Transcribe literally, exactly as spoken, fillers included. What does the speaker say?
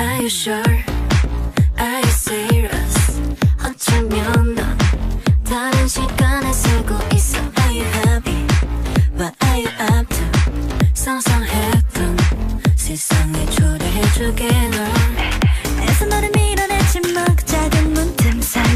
Are you sure? Are you serious? 어쩌면 넌 다른 시간에 쓰고 있어. Are you happy? What are you up to? 상상했던 세상에 초대해주게 널 애써 너를 밀어냈지만 그 작은 문틈 사이